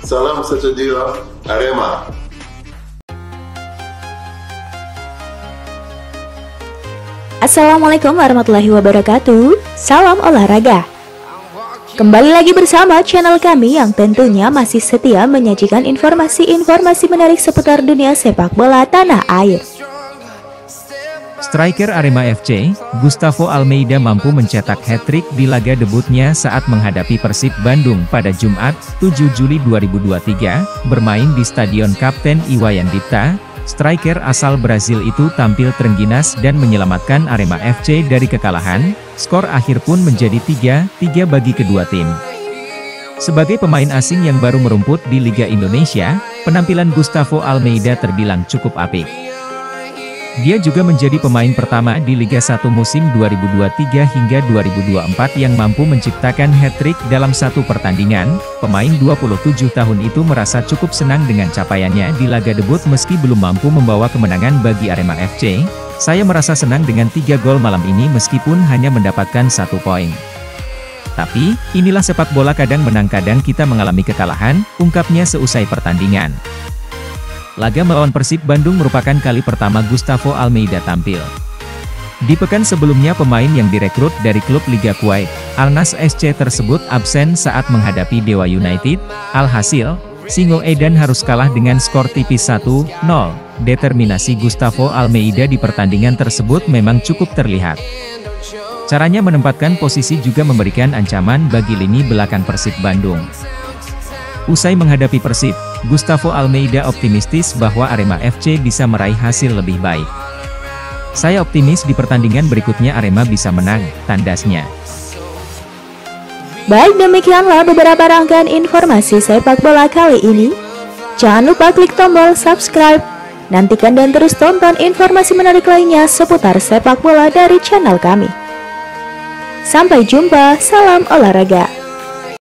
Salam sejahtera Arema. Assalamualaikum warahmatullahi wabarakatuh. Salam olahraga. Kembali lagi bersama channel kami yang tentunya masih setia menyajikan informasi-informasi menarik seputar dunia sepak bola tanah air. Striker Arema FC, Gustavo Almeida mampu mencetak hat-trick di laga debutnya saat menghadapi Persib Bandung pada Jumat, 7 Juli 2023, bermain di Stadion Kapten Iwayan Dipta. Striker asal Brazil itu tampil terengginas dan menyelamatkan Arema FC dari kekalahan. Skor akhir pun menjadi 3-3 bagi kedua tim. Sebagai pemain asing yang baru merumput di Liga Indonesia, penampilan Gustavo Almeida terbilang cukup apik. Dia juga menjadi pemain pertama di Liga 1 musim 2023 hingga 2024 yang mampu menciptakan hat-trick dalam satu pertandingan. Pemain 27 tahun itu merasa cukup senang dengan capaiannya di laga debut meski belum mampu membawa kemenangan bagi Arema FC. Saya merasa senang dengan 3 gol malam ini meskipun hanya mendapatkan 1 poin. Tapi, inilah sepak bola, kadang menang kadang kita mengalami kekalahan, ungkapnya seusai pertandingan. Laga melawan Persib Bandung merupakan kali pertama Gustavo Almeida tampil. Di pekan sebelumnya pemain yang direkrut dari klub Liga Kuwait, Alnas SC tersebut absen saat menghadapi Dewa United. Alhasil, Singo Edan harus kalah dengan skor tipis 1-0. Determinasi Gustavo Almeida di pertandingan tersebut memang cukup terlihat. Caranya menempatkan posisi juga memberikan ancaman bagi lini belakang Persib Bandung. Usai menghadapi Persib, Gustavo Almeida optimistis bahwa Arema FC bisa meraih hasil lebih baik. Saya optimis di pertandingan berikutnya Arema bisa menang, tandasnya. Baik, demikianlah beberapa rangkaian informasi sepak bola kali ini. Jangan lupa klik tombol subscribe. Nantikan dan terus tonton informasi menarik lainnya seputar sepak bola dari channel kami. Sampai jumpa, salam olahraga.